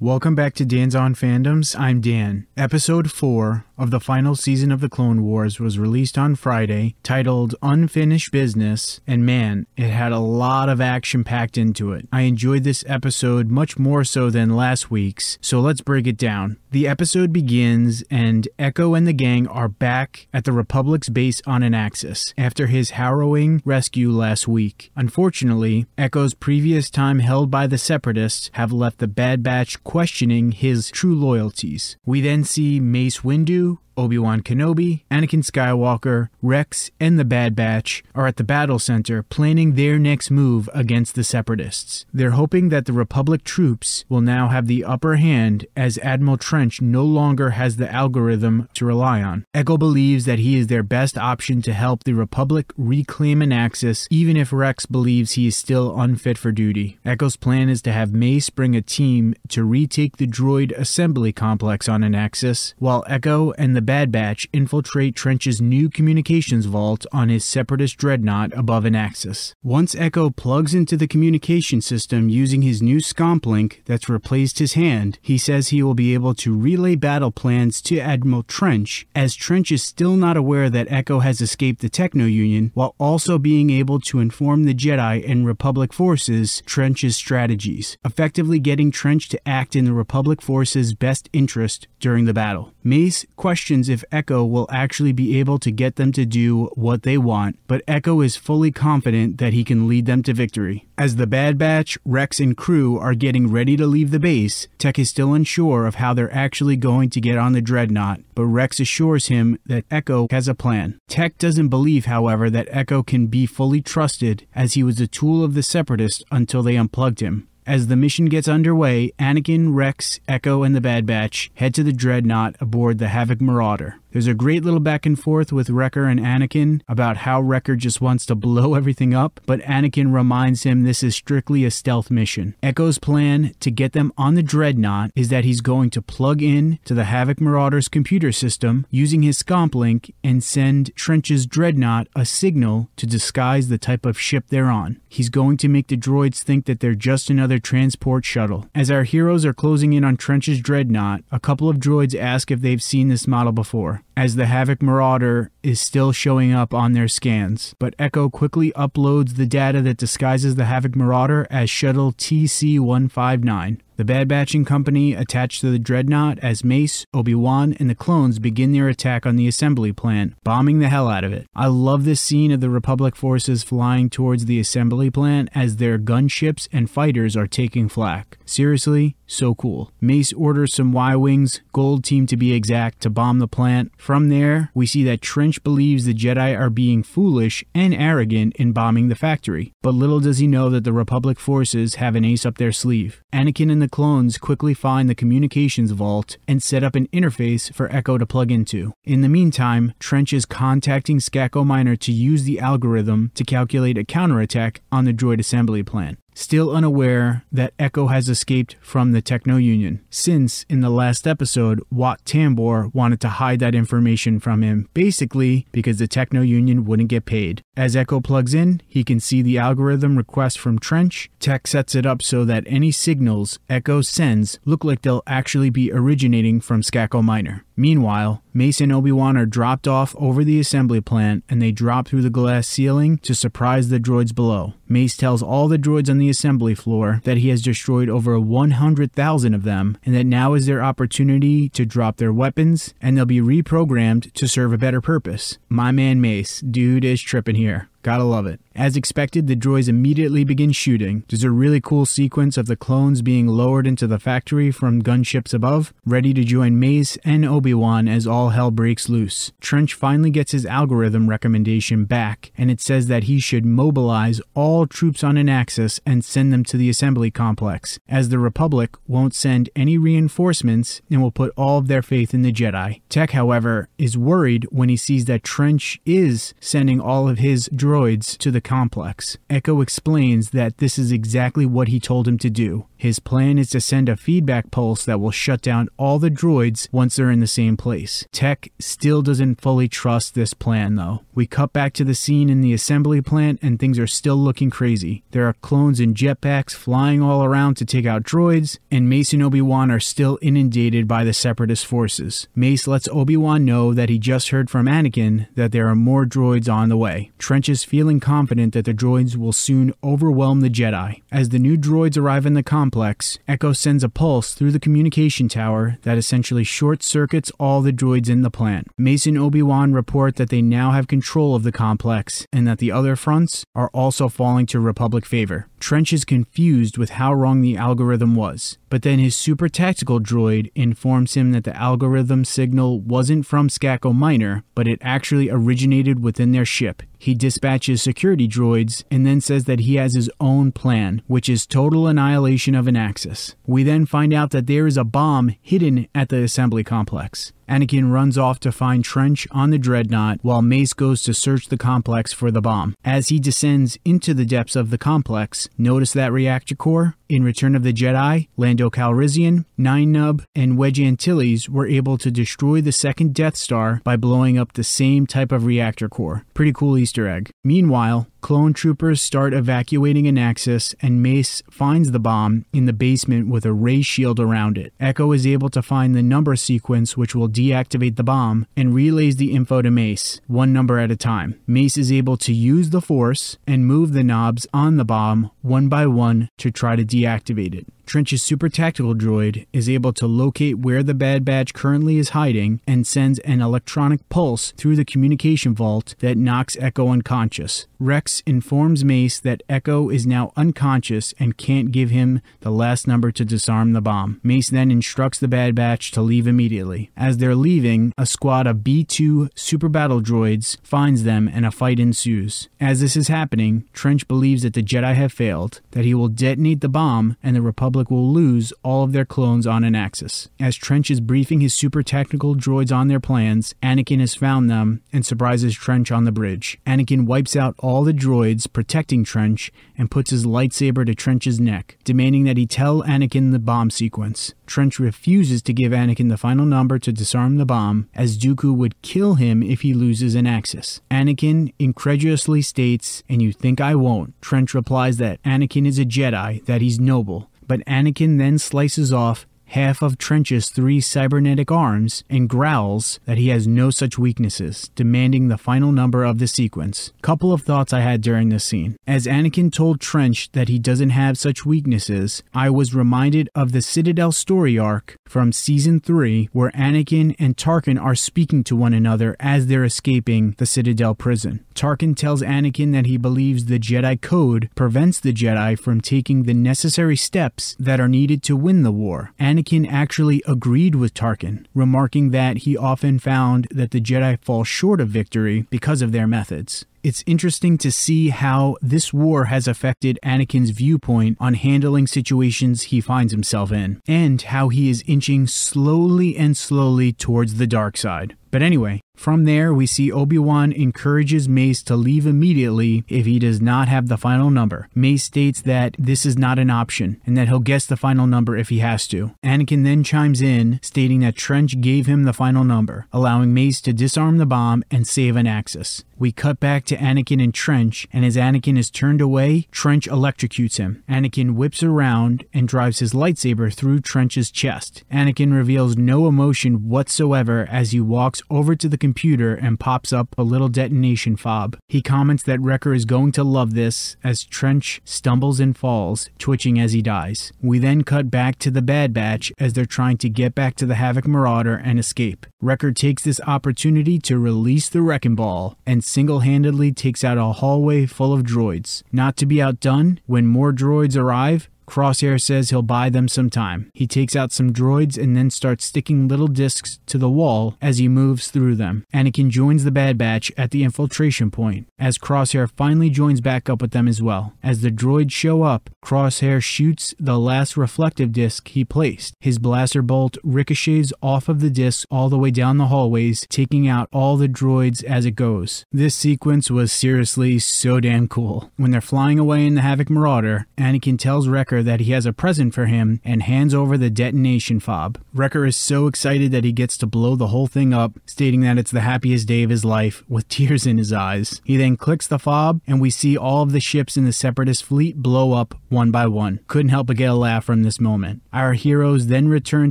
Welcome back to Dan's On Fandoms, I'm Dan. Episode 4 of the final season of The Clone Wars was released on Friday, titled Unfinished Business, and man, it had a lot of action packed into it. I enjoyed this episode much more so than last week's, so let's break it down. The episode begins, and Echo and the gang are back at the Republic's base on Anaxes, after his harrowing rescue last week. Unfortunately, Echo's previous time held by the Separatists have left the Bad Batch questioning his true loyalties. We then see Mace Windu, Obi-Wan Kenobi, Anakin Skywalker, Rex, and the Bad Batch are at the battle center planning their next move against the Separatists. They're hoping that the Republic troops will now have the upper hand as Admiral Trench no longer has the algorithm to rely on. Echo believes that he is their best option to help the Republic reclaim Anaxes, even if Rex believes he is still unfit for duty. Echo's plan is to have Mace bring a team to retake the droid assembly complex on Anaxes, while Echo and the Bad Batch infiltrate Trench's new communications vault on his Separatist Dreadnought above Anaxes. Once Echo plugs into the communication system using his new scomp link that's replaced his hand, he says he will be able to relay battle plans to Admiral Trench, as Trench is still not aware that Echo has escaped the Techno Union, while also being able to inform the Jedi and Republic forces Trench's strategies, effectively getting Trench to act in the Republic forces' best interest during the battle. Mace questions if Echo will actually be able to get them to do what they want, but Echo is fully confident that he can lead them to victory. As the Bad Batch, Rex, and crew are getting ready to leave the base, Tech is still unsure of how they're actually going to get on the Dreadnought, but Rex assures him that Echo has a plan. Tech doesn't believe, however, that Echo can be fully trusted, as he was a tool of the Separatists until they unplugged him. As the mission gets underway, Anakin, Rex, Echo, and the Bad Batch head to the Dreadnought aboard the Havoc Marauder. There's a great little back and forth with Wrecker and Anakin about how Wrecker just wants to blow everything up, but Anakin reminds him this is strictly a stealth mission. Echo's plan to get them on the Dreadnought is that he's going to plug in to the Havoc Marauder's computer system using his scomp link and send Trench's Dreadnought a signal to disguise the type of ship they're on. He's going to make the droids think that they're just another transport shuttle. As our heroes are closing in on Trench's Dreadnought, a couple of droids ask if they've seen this model before, as the Havoc Marauder is still showing up on their scans. But Echo quickly uploads the data that disguises the Havoc Marauder as Shuttle TC-159. The Bad Batch and company attached to the Dreadnought as Mace, Obi-Wan, and the clones begin their attack on the assembly plant, bombing the hell out of it. I love this scene of the Republic forces flying towards the assembly plant as their gunships and fighters are taking flak. Seriously, so cool. Mace orders some Y-Wings, Gold Team to be exact, to bomb the plant. From there, we see that Trench believes the Jedi are being foolish and arrogant in bombing the factory, but little does he know that the Republic forces have an ace up their sleeve. Anakin and the clones quickly find the communications vault and set up an interface for Echo to plug into. In the meantime, Trench is contacting Skako Minor to use the algorithm to calculate a counterattack on the droid assembly plant, still unaware that Echo has escaped from the Techno Union, since in the last episode, Watt Tambor wanted to hide that information from him, basically because the Techno Union wouldn't get paid. As Echo plugs in, he can see the algorithm request from Trench. Tech sets it up so that any signals Echo sends look like they'll actually be originating from Skako Minor. Meanwhile, Mace and Obi-Wan are dropped off over the assembly plant, and they drop through the glass ceiling to surprise the droids below. Mace tells all the droids on the assembly floor that he has destroyed over 100,000 of them, and that now is their opportunity to drop their weapons, and they'll be reprogrammed to serve a better purpose. My man Mace, dude is tripping here. Gotta love it. As expected, the droids immediately begin shooting. There's a really cool sequence of the clones being lowered into the factory from gunships above, ready to join Mace and Obi-Wan as all hell breaks loose. Trench finally gets his algorithm recommendation back, and it says that he should mobilize all troops on Anaxes and send them to the assembly complex, as the Republic won't send any reinforcements and will put all of their faith in the Jedi. Tech, however, is worried when he sees that Trench is sending all of his droids droids to the complex. Echo explains that this is exactly what he told him to do. His plan is to send a feedback pulse that will shut down all the droids once they're in the same place. Tech still doesn't fully trust this plan though. We cut back to the scene in the assembly plant and things are still looking crazy. There are clones in jetpacks flying all around to take out droids, and Mace and Obi-Wan are still inundated by the Separatist forces. Mace lets Obi-Wan know that he just heard from Anakin that there are more droids on the way. Trench is feeling confident that the droids will soon overwhelm the Jedi. As the new droids arrive in the complex, Echo sends a pulse through the communication tower that essentially short-circuits all the droids in the plant. Mace and Obi-Wan report that they now have control of the complex and that the other fronts are also falling to Republic favor. Trench is confused with how wrong the algorithm was, but then his super tactical droid informs him that the algorithm signal wasn't from Skako Minor, but it actually originated within their ship. He dispatches security droids and then says that he has his own plan, which is total annihilation of Anaxes. We then find out that there is a bomb hidden at the assembly complex. Anakin runs off to find Trench on the Dreadnought while Mace goes to search the complex for the bomb. As he descends into the depths of the complex, notice that reactor core? In Return of the Jedi, Lando Calrissian, Nien Nunb, and Wedge Antilles were able to destroy the second Death Star by blowing up the same type of reactor core. Pretty cool Easter egg. Meanwhile, clone troopers start evacuating Anaxes, and Mace finds the bomb in the basement with a ray shield around it. Echo is able to find the number sequence which will deactivate the bomb and relays the info to Mace, one number at a time. Mace is able to use the Force and move the knobs on the bomb one by one to try to deactivate it. Trench's super tactical droid is able to locate where the Bad Batch currently is hiding and sends an electronic pulse through the communication vault that knocks Echo unconscious. Rex informs Mace that Echo is now unconscious and can't give him the last number to disarm the bomb. Mace then instructs the Bad Batch to leave immediately. As they're leaving, a squad of B2 super battle droids finds them and a fight ensues. As this is happening, Trench believes that the Jedi have failed, that he will detonate the bomb and the Republic will lose all of their clones on Anaxes. As Trench is briefing his super tactical droids on their plans, Anakin has found them and surprises Trench on the bridge. Anakin wipes out all the droids protecting Trench and puts his lightsaber to Trench's neck, demanding that he tell Anakin the bomb sequence. Trench refuses to give Anakin the final number to disarm the bomb, as Dooku would kill him if he loses Anaxes. Anakin incredulously states, "And you think I won't?" Trench replies that Anakin is a Jedi, that he's noble, but Anakin then slices off half of Trench's 3 cybernetic arms and growls that he has no such weaknesses, demanding the final number of the sequence. Couple of thoughts I had during this scene. As Anakin told Trench that he doesn't have such weaknesses, I was reminded of the Citadel story arc from Season 3 where Anakin and Tarkin are speaking to one another as they're escaping the Citadel prison. Tarkin tells Anakin that he believes the Jedi Code prevents the Jedi from taking the necessary steps that are needed to win the war. Anakin actually agreed with Tarkin, remarking that he often found that the Jedi fall short of victory because of their methods. It's interesting to see how this war has affected Anakin's viewpoint on handling situations he finds himself in, and how he is inching slowly and slowly towards the dark side. But anyway, from there we see Obi-Wan encourages Mace to leave immediately if he does not have the final number. Mace states that this is not an option, and that he'll guess the final number if he has to. Anakin then chimes in, stating that Trench gave him the final number, allowing Mace to disarm the bomb and save Anaxes. We cut back to Anakin and Trench, and as Anakin is turned away, Trench electrocutes him. Anakin whips around and drives his lightsaber through Trench's chest. Anakin reveals no emotion whatsoever as he walks over to the computer and pops up a little detonation fob. He comments that Wrecker is going to love this as Trench stumbles and falls, twitching as he dies. We then cut back to the Bad Batch as they're trying to get back to the Havoc Marauder and escape. Wrecker takes this opportunity to release the Wrecking Ball and single-handedly takes out a hallway full of droids. Not to be outdone, when more droids arrive, Crosshair says he'll buy them some time. He takes out some droids and then starts sticking little discs to the wall as he moves through them. Anakin joins the Bad Batch at the infiltration point, as Crosshair finally joins back up with them as well. As the droids show up, Crosshair shoots the last reflective disc he placed. His blaster bolt ricochets off of the disc all the way down the hallways, taking out all the droids as it goes. This sequence was seriously so damn cool. When they're flying away in the Havoc Marauder, Anakin tells Wrecker that he has a present for him and hands over the detonation fob. Wrecker is so excited that he gets to blow the whole thing up, stating that it's the happiest day of his life, with tears in his eyes. He then clicks the fob, and we see all of the ships in the Separatist fleet blow up one by one. Couldn't help but get a laugh from this moment. Our heroes then return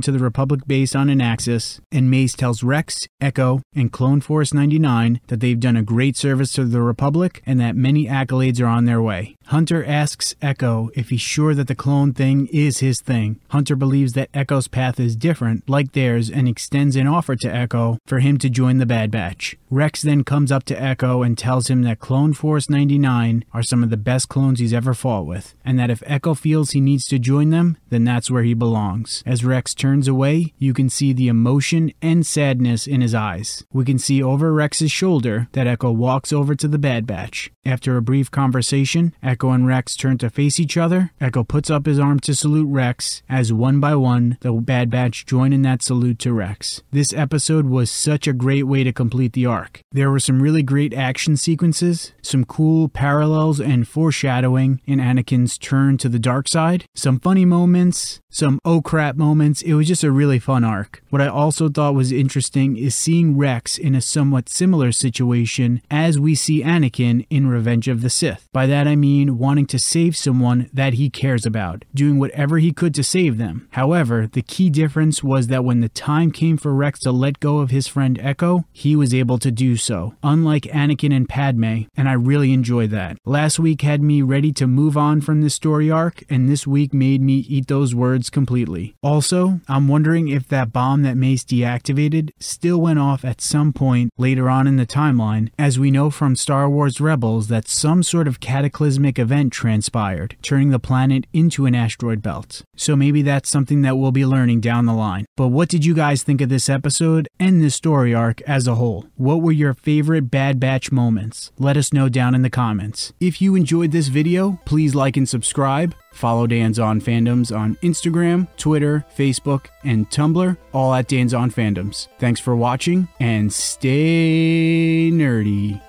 to the Republic base on Anaxes, and Mace tells Rex, Echo, and Clone Force 99 that they've done a great service to the Republic and that many accolades are on their way. Hunter asks Echo if he's sure that the clone thing is his thing. Hunter believes that Echo's path is different, like theirs, and extends an offer to Echo for him to join the Bad Batch. Rex then comes up to Echo and tells him that Clone Force 99 are some of the best clones he's ever fought with, and that if Echo feels he needs to join them, then that's where he belongs. As Rex turns away, you can see the emotion and sadness in his eyes. We can see over Rex's shoulder that Echo walks over to the Bad Batch. After a brief conversation, Echo and Rex turn to face each other. Echo puts up his arm to salute Rex, as one by one, the Bad Batch join in that salute to Rex. This episode was such a great way to complete the arc. There were some really great action sequences, some cool parallels and foreshadowing in Anakin's turn to the dark side, some funny moments, some oh crap moments. It was just a really fun arc. What I also thought was interesting is seeing Rex in a somewhat similar situation as we see Anakin in Revenge of the Sith. By that I mean wanting to save someone that he cares about, doing whatever he could to save them. However, the key difference was that when the time came for Rex to let go of his friend Echo, he was able to do so, unlike Anakin and Padme, and I really enjoyed that. Last week had me ready to move on from this story arc, and this week made me eat those words completely. Also, I'm wondering if that bomb that Mace deactivated still went off at some point later on in the timeline, as we know from Star Wars Rebels that some sort of cataclysmic event transpired, turning the planet into an asteroid belt. So maybe that's something that we'll be learning down the line. But what did you guys think of this episode and this story arc as a whole? What were your favorite Bad Batch moments? Let us know down in the comments. If you enjoyed this video, please like and subscribe. Follow Dan's On Fandoms on Instagram, Twitter, Facebook, and Tumblr, all at Dan's On Fandoms. Thanks for watching, and stay nerdy.